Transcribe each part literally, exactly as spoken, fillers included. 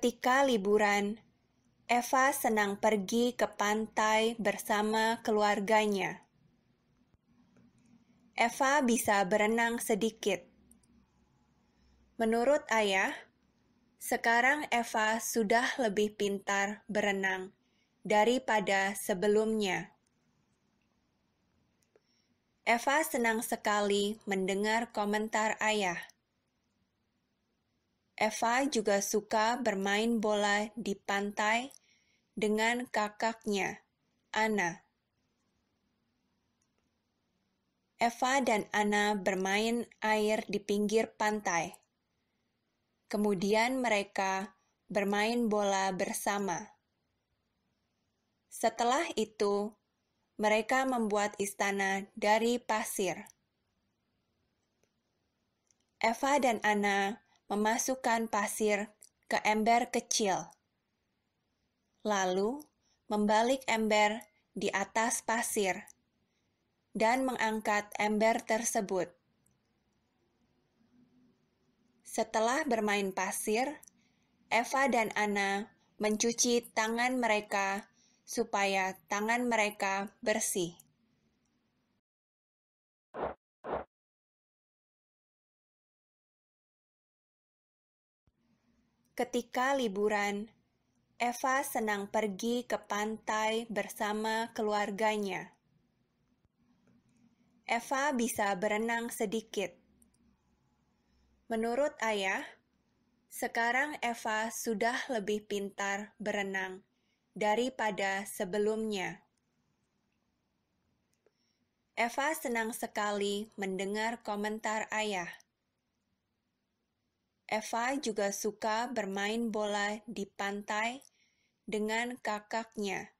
Ketika liburan, Eva senang pergi ke pantai bersama keluarganya. Eva bisa berenang sedikit. Menurut ayah, sekarang Eva sudah lebih pintar berenang daripada sebelumnya. Eva senang sekali mendengar komentar ayah. Eva juga suka bermain bola di pantai dengan kakaknya, Anna. Eva dan Anna bermain air di pinggir pantai. Kemudian mereka bermain bola bersama. Setelah itu, mereka membuat istana dari pasir. Eva dan Anna memasukkan pasir ke ember kecil, lalu membalik ember di atas pasir dan mengangkat ember tersebut. Setelah bermain pasir, Eva dan Anna mencuci tangan mereka supaya tangan mereka bersih. Ketika liburan, Eva senang pergi ke pantai bersama keluarganya. Eva bisa berenang sedikit. Menurut ayah, sekarang Eva sudah lebih pintar berenang daripada sebelumnya. Eva senang sekali mendengar komentar ayah. Eva juga suka bermain bola di pantai dengan kakaknya,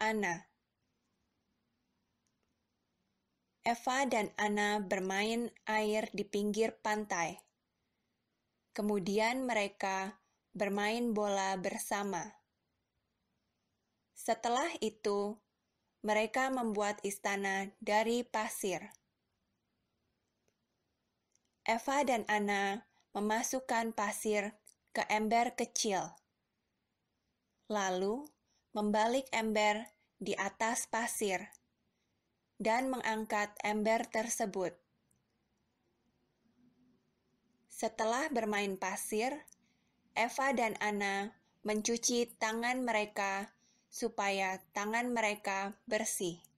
Anna. Eva dan Anna bermain air di pinggir pantai. Kemudian mereka bermain bola bersama. Setelah itu, mereka membuat istana dari pasir. Eva dan Anna memasukkan pasir ke ember kecil, lalu membalik ember di atas pasir dan mengangkat ember tersebut. Setelah bermain pasir, Eva dan Anna mencuci tangan mereka supaya tangan mereka bersih.